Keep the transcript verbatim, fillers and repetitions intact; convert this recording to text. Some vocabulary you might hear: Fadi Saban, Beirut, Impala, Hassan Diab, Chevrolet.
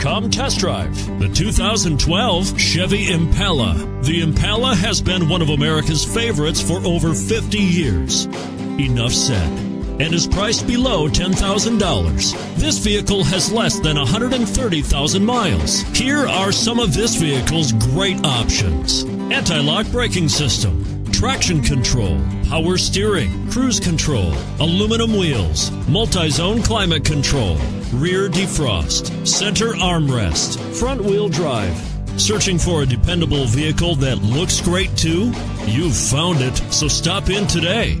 Come test drive the two thousand twelve Chevy Impala. The Impala has been one of America's favorites for over fifty years. Enough said. And is priced below ten thousand dollars. This vehicle has less than one hundred thirty thousand miles. Here are some of this vehicle's great options. Anti-lock braking system, traction control, power steering, cruise control, aluminum wheels, multi-zone climate control, rear defrost, center armrest, front wheel drive. Searching for a dependable vehicle that looks great too? You've found it, so stop in today.